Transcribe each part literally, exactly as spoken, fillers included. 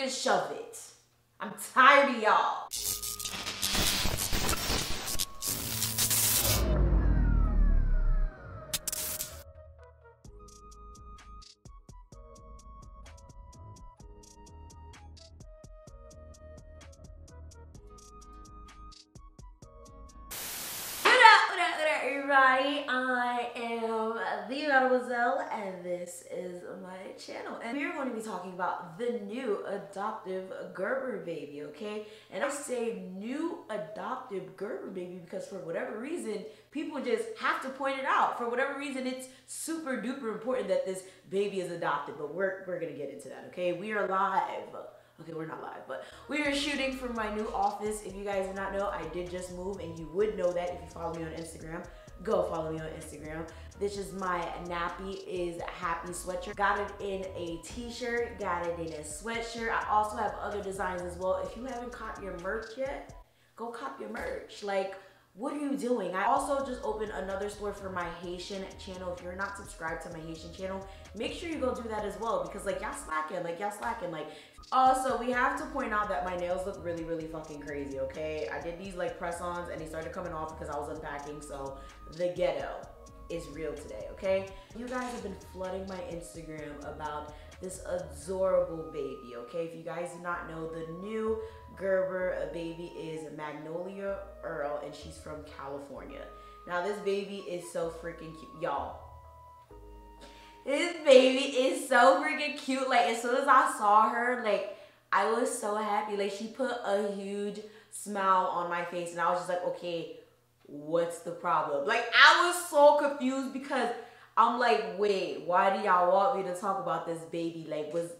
can shove it. I'm tired of y'all. Everybody, I am the Mademoiselle, and this is my channel. And we're going to be talking about the new adoptive Gerber baby, okay? And I say new adoptive Gerber baby because for whatever reason, people just have to point it out. For whatever reason, it's super duper important that this baby is adopted, but we're, we're going to get into that, okay? We are live. Okay, we're not live, but we are shooting from my new office. If you guys do not know, I did just move, and you would know that if you follow me on Instagram. Go follow me on Instagram. This is my nappy is happy sweatshirt. Got it in a t-shirt, got it in a sweatshirt. I also have other designs as well. If you haven't caught your merch yet, go cop your merch. Like, what are you doing? I also just opened another store for my Haitian channel. If you're not subscribed to my Haitian channel, make sure you go do that as well because like y'all slacking, like y'all slacking. Like, also we have to point out that my nails look really, really fucking crazy, okay? I did these like press-ons and they started coming off because I was unpacking, so the ghetto is real today, okay? You guys have been flooding my Instagram about this adorable baby, okay? If you guys do not know, the new Gerber baby is Magnolia Earl, and she's from California. Now this baby is so freaking cute, y'all. This baby is so freaking cute. Like, as soon as I saw her, like, I was so happy. Like, she put a huge smile on my face, and I was just like, okay, what's the problem? Like, I was so confused because I'm like, wait, why do y'all want me to talk about this baby? Like, was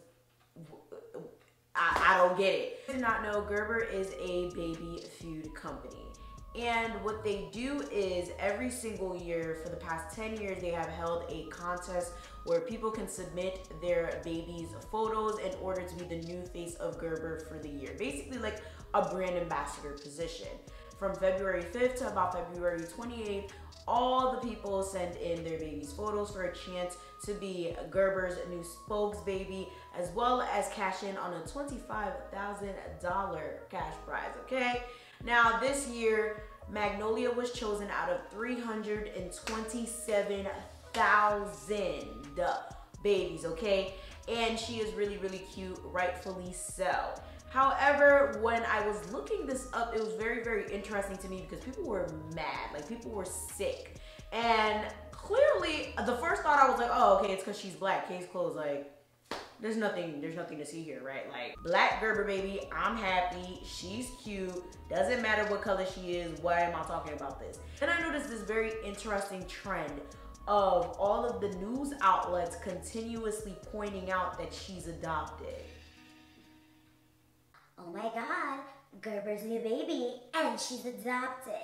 I, I don't get it. If you do not know, Gerber is a baby food company. And what they do is every single year for the past ten years, they have held a contest where people can submit their baby's photos in order to be the new face of Gerber for the year. Basically like a brand ambassador position. From February fifth to about February twenty-eighth, all the people send in their baby's photos for a chance to be Gerber's new spokesbaby, as well as cash in on a twenty-five thousand dollar cash prize, okay? Now this year, Magnolia was chosen out of three hundred twenty-seven thousand babies, okay? And she is really, really cute, rightfully so. However, when I was looking this up, it was very, very interesting to me because people were mad, like people were sick. And clearly, the first thought I was like, oh, okay, it's because she's black, case closed, like, there's nothing, there's nothing to see here, right? Like, black Gerber baby, I'm happy, she's cute, doesn't matter what color she is, why am I talking about this? And I noticed this very interesting trend of all of the news outlets continuously pointing out that she's adopted. Oh my God, Gerber's new baby, and she's adopted.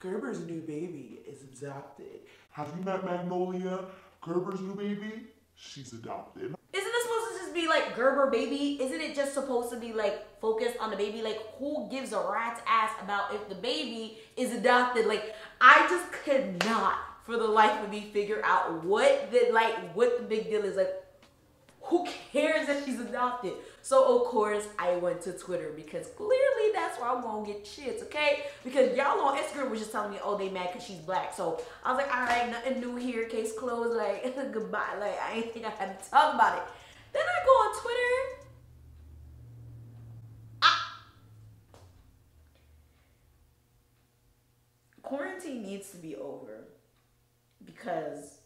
Gerber's new baby is adopted. Have you met Magnolia? Gerber's new baby, she's adopted. Isn't this supposed to just be like Gerber baby? Isn't it just supposed to be like focused on the baby? Like, who gives a rat's ass about if the baby is adopted? Like, I just could not for the life of me figure out what the, like, what the big deal is. Like, who cares that she's adopted? So of course I went to Twitter because clearly that's where I'm gonna get shits, okay? Because y'all on Instagram was just telling me, oh, they mad cause she's black. So I was like, all right, nothing new here, case closed, like goodbye. Like, I ain't think I had to talk about it. Then I go on Twitter. I... Quarantine needs to be over because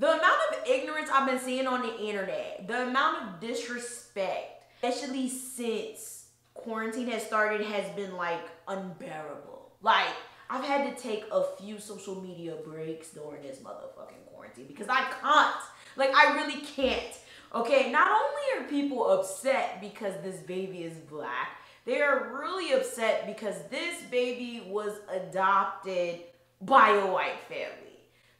the amount of ignorance I've been seeing on the internet, the amount of disrespect, especially since quarantine has started, has been like unbearable. Like, I've had to take a few social media breaks during this motherfucking quarantine because I can't. Like, I really can't. Okay, not only are people upset because this baby is black, they are really upset because this baby was adopted by a white family.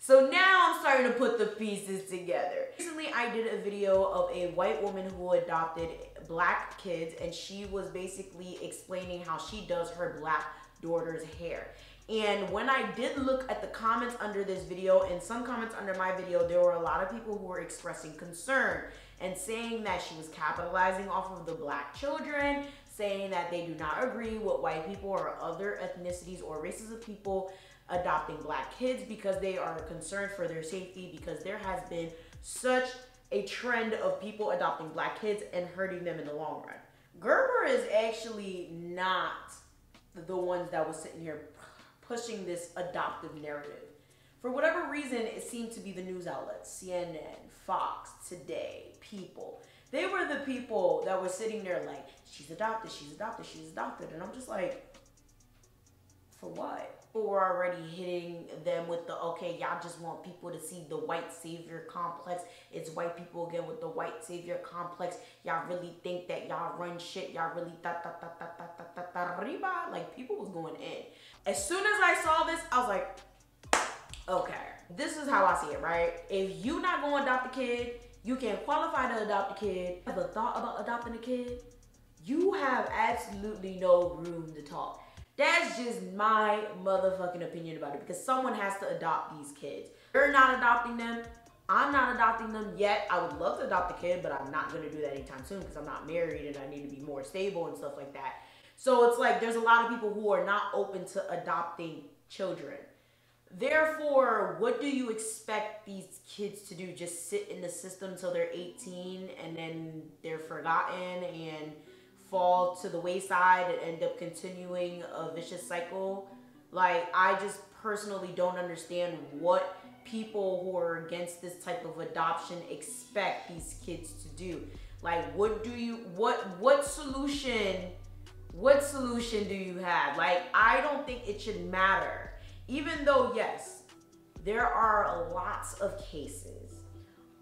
So now I'm starting to put the pieces together. Recently, I did a video of a white woman who adopted black kids, and she was basically explaining how she does her black daughter's hair. And when I did look at the comments under this video and some comments under my video, there were a lot of people who were expressing concern and saying that she was capitalizing off of the black children, saying that they do not agree with white people or other ethnicities or races of people adopting black kids because they are concerned for their safety, because there has been such a trend of people adopting black kids and hurting them in the long run. Gerber is actually not the ones that was sitting here pushing this adoptive narrative. For whatever reason, it seemed to be the news outlets, C N N, Fox, Today, People. They were the people that were sitting there like, she's adopted, she's adopted, she's adopted. And I'm just like, for what? People were already hitting them with the, okay, y'all just want people to see the white savior complex. It's white people again with the white savior complex. Y'all really think that y'all run shit. Y'all really ta ta ta ta ta ta ta ta riba. Like, people was going in. As soon as I saw this, I was like, okay, this is how I see it, right? If you not gonna adopt a kid, you can't qualify to adopt a kid. Ever thought about adopting a kid? You have absolutely no room to talk. That's just my motherfucking opinion about it, because someone has to adopt these kids. You're not adopting them. I'm not adopting them yet. I would love to adopt a kid, but I'm not gonna do that anytime soon because I'm not married and I need to be more stable and stuff like that. So it's like, there's a lot of people who are not open to adopting children. Therefore, what do you expect these kids to do? Just sit in the system till they're eighteen and then they're forgotten and fall to the wayside and end up continuing a vicious cycle? Like, I just personally don't understand what people who are against this type of adoption expect these kids to do. Like, what do you, what, what solution, what solution do you have? Like, I don't think it should matter. Even though, yes, there are lots of cases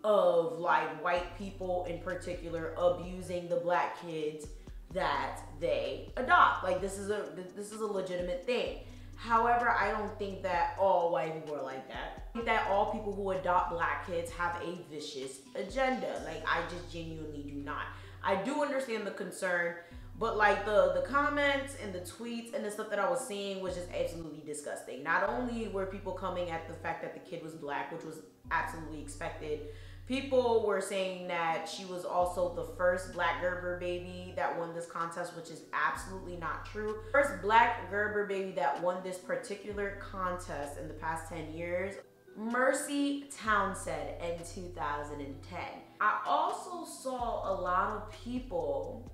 of like white people in particular abusing the black kids that they adopt. Like, this is a this is a legitimate thing. However, I don't think that all white people are like that. I think that all people who adopt black kids have a vicious agenda. Like, I just genuinely do not. I do understand the concern, but like the, the comments and the tweets and the stuff that I was seeing was just absolutely disgusting. Not only were people coming at the fact that the kid was black, which was absolutely expected, people were saying that she was also the first black Gerber baby that won this contest, which is absolutely not true. First black Gerber baby that won this particular contest in the past ten years, Mercy Townsend in two thousand ten. I also saw a lot of people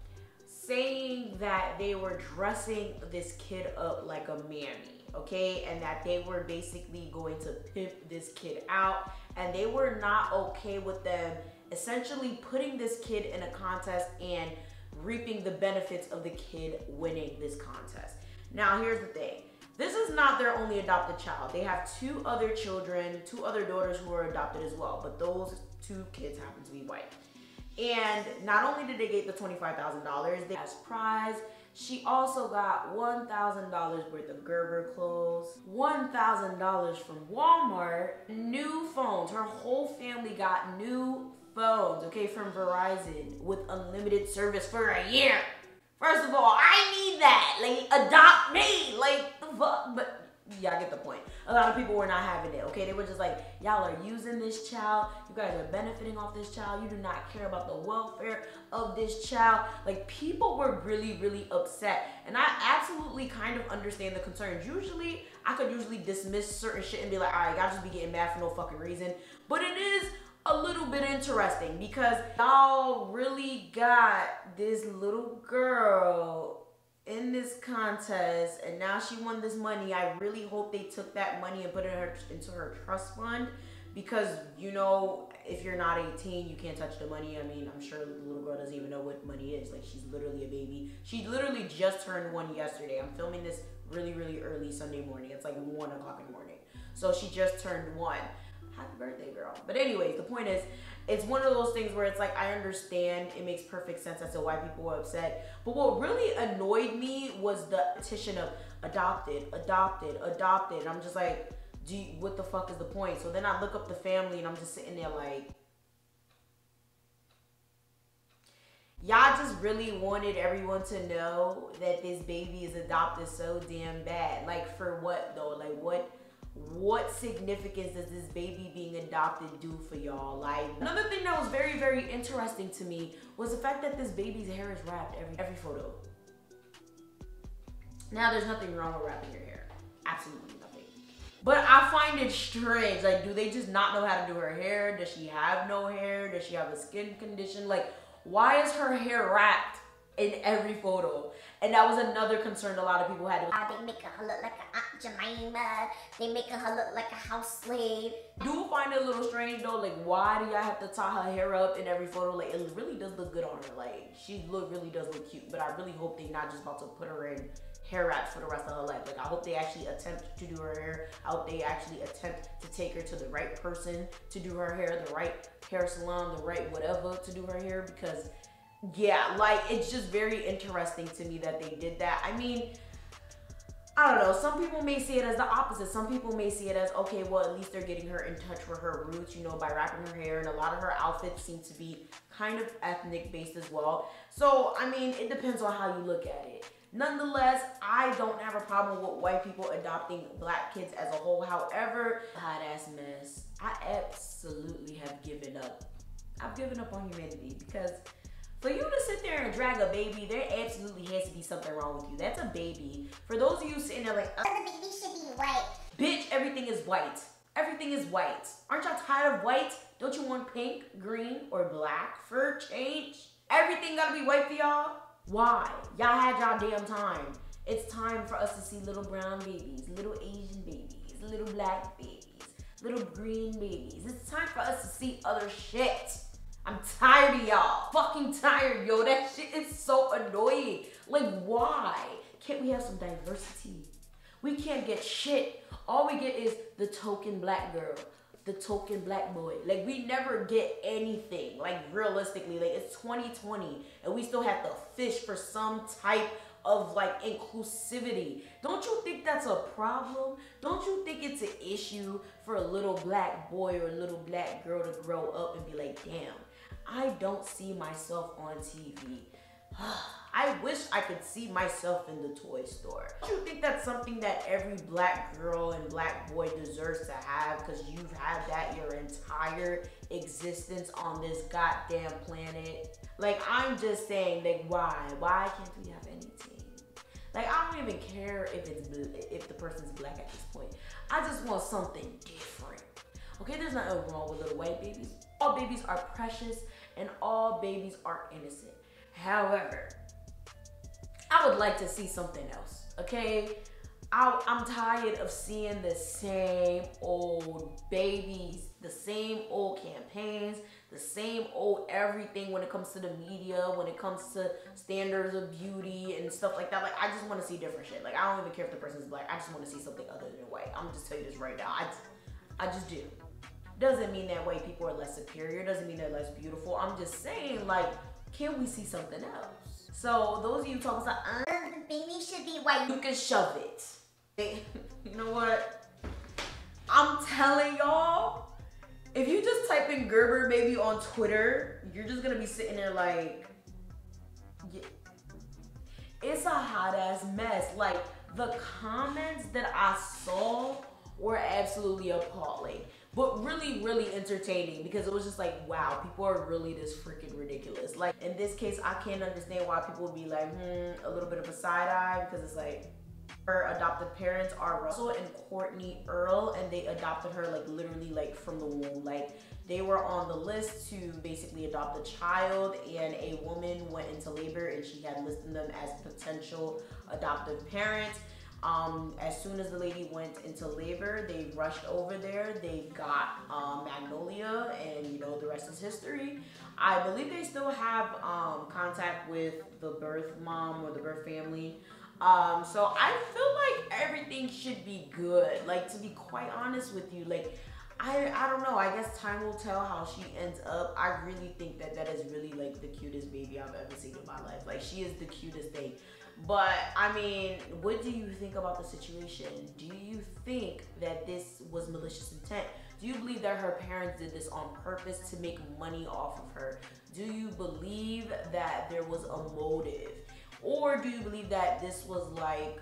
saying that they were dressing this kid up like a mammy, okay? And that they were basically going to pimp this kid out, and they were not okay with them essentially putting this kid in a contest and reaping the benefits of the kid winning this contest. Now, here's the thing. This is not their only adopted child. They have two other children, two other daughters who are adopted as well, but those two kids happen to be white. And not only did they get the twenty-five thousand dollars as prize, she also got one thousand dollars worth of Gerber clothes, one thousand dollars from Walmart, new phones. Her whole family got new phones, okay, from Verizon with unlimited service for a year. First of all, I need that. Like, adopt me. Like, the fuck? But y'all get the point. A lot of people were not having it, okay? They were just like, y'all are using this child. You guys are benefiting off this child. You do not care about the welfare of this child. Like, people were really, really upset. And I absolutely kind of understand the concerns. Usually, I could usually dismiss certain shit and be like, all right, y'all just be getting mad for no fucking reason. But it is a little bit interesting because y'all really got this little girl in this contest, and now she won this money. I really hope they took that money and put it in her, into her trust fund, because, you know, if you're not eighteen, you can't touch the money. I mean, I'm sure the little girl doesn't even know what money is. Like, she's literally a baby. She literally just turned one yesterday. I'm filming this really, really early Sunday morning. It's like one o'clock in the morning. So she just turned one. Happy birthday, girl. But anyways, the point is, it's one of those things where it's like, I understand, it makes perfect sense as to why people were upset. But what really annoyed me was the petition of adopted, adopted, adopted. And I'm just like, do you, what the fuck is the point? So then I look up the family and I'm just sitting there like, Y'all just really wanted everyone to know that this baby is adopted so damn bad. Like, for what though? Like, what what significance does this baby being adopted do for y'all? Like, another thing that was very, very interesting to me was the fact that this baby's hair is wrapped every, every photo. Now, there's nothing wrong with wrapping your hair. Absolutely nothing. But I find it strange. Like, do they just not know how to do her hair? Does she have no hair? Does she have a skin condition? Like, why is her hair wrapped in every photo? And that was another concern a lot of people had. Uh, they making her look like an Aunt Jemima. They making her look like a house slave. I do find it a little strange though. Like, why do y'all have to tie her hair up in every photo? Like, it really does look good on her. Like, she look really does look cute. But I really hope they not just about to put her in hair wraps for the rest of her life. Like, I hope they actually attempt to do her hair. I hope they actually attempt to take her to the right person to do her hair, the right hair salon, the right whatever to do her hair, because yeah, like, it's just very interesting to me that they did that. I mean, I don't know, some people may see it as the opposite. Some people may see it as, okay, well, at least they're getting her in touch with her roots, you know, by wrapping her hair, and a lot of her outfits seem to be kind of ethnic based as well. So, I mean, it depends on how you look at it. Nonetheless, I don't have a problem with white people adopting black kids as a whole. However, hot ass mess, I absolutely have given up. I've given up on humanity, because for you to sit there and drag a baby, there absolutely has to be something wrong with you. That's a baby. For those of you sitting there like, oh, the baby should be white. Bitch, everything is white. Everything is white. Aren't y'all tired of white? Don't you want pink, green, or black for change? Everything gotta be white for y'all? Why? Y'all had y'all damn time. It's time for us to see little brown babies, little Asian babies, little black babies, little green babies. It's time for us to see other shit. I'm tired of y'all. Fucking tired, yo. That shit is so annoying. Like, why can't we have some diversity? We can't get shit. All we get is the token black girl, the token black boy. Like, we never get anything. Like, realistically, like, it's twenty twenty and we still have to fish for some type of, like, inclusivity. Don't you think that's a problem? Don't you think it's an issue for a little black boy or a little black girl to grow up and be like, damn, I don't see myself on T V. I wish I could see myself in the toy store. Don't you think that's something that every black girl and black boy deserves to have, because you've had that your entire existence on this goddamn planet? Like, I'm just saying, like, why? Why can't we have anything? Like, I don't even care if it's if the person's black at this point. I just want something different. Okay, there's nothing wrong with little white babies. All babies are precious and all babies are innocent. However, I would like to see something else, okay? I, I'm tired of seeing the same old babies, the same old campaigns, the same old everything when it comes to the media, when it comes to standards of beauty and stuff like that. Like, I just want to see different shit. Like, I don't even care if the person's black. I just want to see something other than white. I'm just telling you this right now. I, I just do. Doesn't mean that white people are less superior. Doesn't mean they're less beautiful. I'm just saying, like, can we see something else? So those of you talking about, uh, the baby should be white, you can shove it. They, you know what? I'm telling y'all, if you just type in Gerber baby on Twitter, you're just gonna be sitting there like, yeah. It's a hot ass mess. Like, the comments that I saw were absolutely appalling, but really, really entertaining, because it was just like, wow, people are really this freaking ridiculous. Like, in this case, I can't understand why people would be like, hmm, a little bit of a side eye, because it's like, her adopted parents are Russell and Courtney Earl, and they adopted her, like, literally, like, from the womb. Like, they were on the list to basically adopt a child, and a woman went into labor and she had listed them as potential adoptive parents. Um, as soon as the lady went into labor, they rushed over there. They got um, Magnolia, and you know, the rest is history. I believe they still have um, contact with the birth mom or the birth family. Um, so I feel like everything should be good. Like, to be quite honest with you, like, I, I don't know. I guess time will tell how she ends up. I really think that that is really, like, the cutest baby I've ever seen in my life. Like, she is the cutest thing. But, I mean, what do you think about the situation? Do you think that this was malicious intent? Do you believe that her parents did this on purpose to make money off of her? Do you believe that there was a motive? Or do you believe that this was like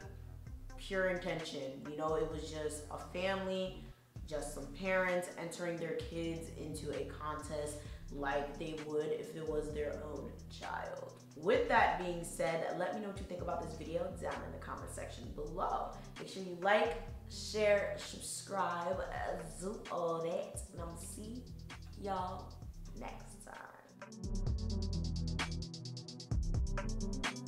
pure intention? You know, it was just a family, just some parents entering their kids into a contest like they would if it was their own child. With that being said, let me know what you think about this video down in the comment section below. Make sure you like, share, subscribe, do all that, and I'll see y'all next time.